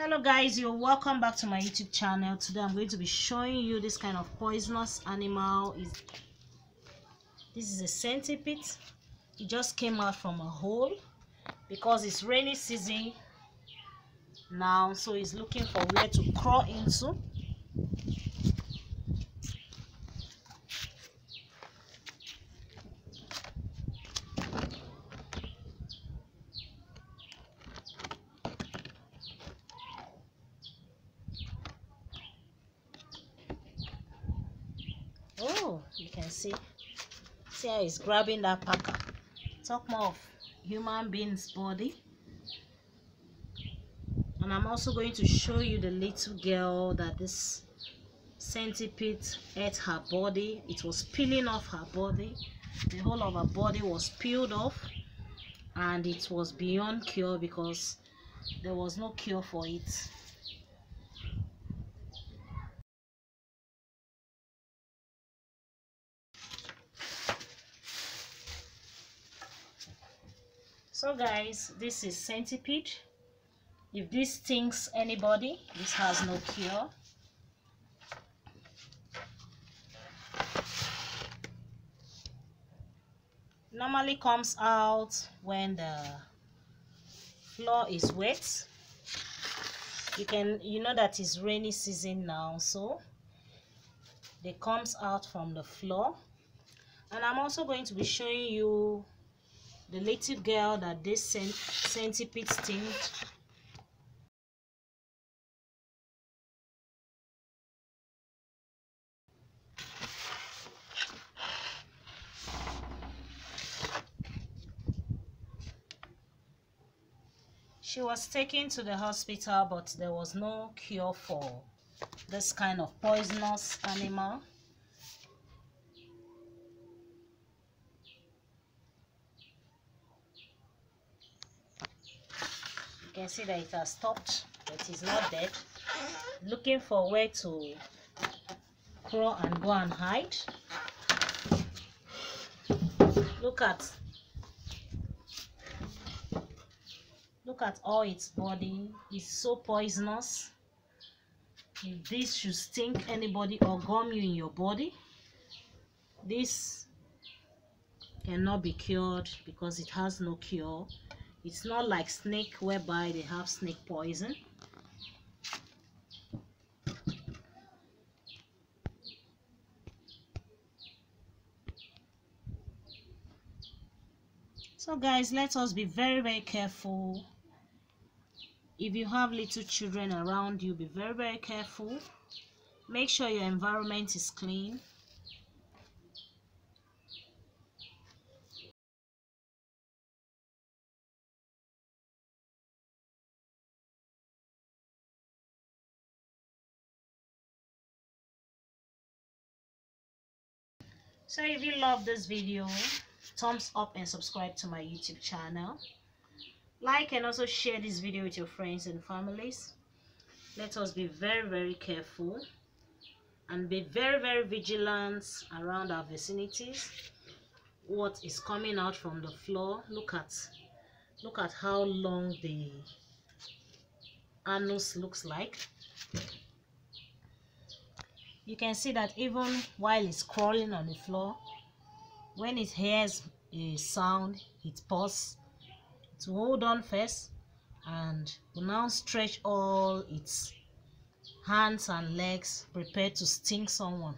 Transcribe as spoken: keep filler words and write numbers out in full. Hello guys, you're welcome back to my YouTube channel. Today I'm going to be showing you this kind of poisonous animal. Is this is a centipede. It just came out from a hole because it's rainy season now, so it's looking for where to crawl into. Oh, you can see see how it's grabbing that packer. Talk more of human being's body. And I'm also going to show you the little girl that this centipede ate her body. It was peeling off her body. The whole of her body was peeled off, and it was beyond cure because there was no cure for it. So guys, this is centipede. If this stings anybody, this has no cure. Normally comes out when the floor is wet. You can, you know that it's rainy season now, so they comes out from the floor. And I'm also going to be showing you the little girl that this cent centipede stung. She was taken to the hospital, but there was no cure for this kind of poisonous animal. You can see that it has stopped, but it's not dead. Looking for where to crawl and go and hide. Look at, look at all its body. It's so poisonous. If this should sting anybody or gum you in your body, this cannot be cured because it has no cure. It's not like snake whereby they have snake poison. So guys, let us be very very careful. If you have little children around you, be very very careful. Make sure your environment is clean. So if you love this video, thumbs up and subscribe to my YouTube channel. Like and also share this video with your friends and families. Let us be very very careful and be very very vigilant around our vicinities. What is coming out from the floor, look at look at how long the anus looks like. You can see that even while it's crawling on the floor, when it hears a sound, it paws to hold on first and will now stretch all its hands and legs, prepared to sting someone.